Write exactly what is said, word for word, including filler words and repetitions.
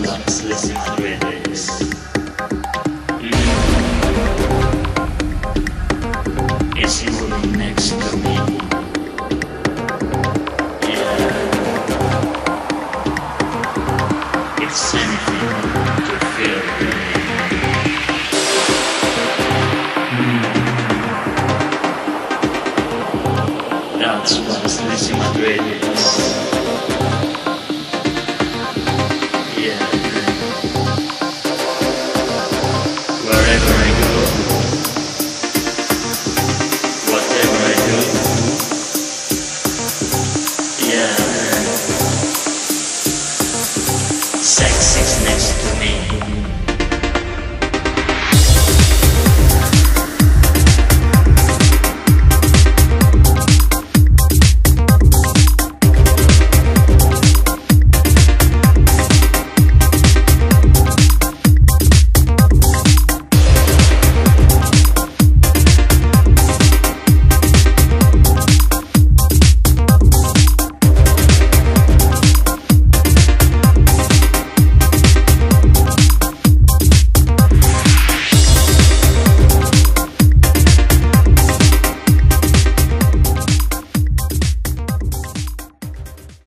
Nuts.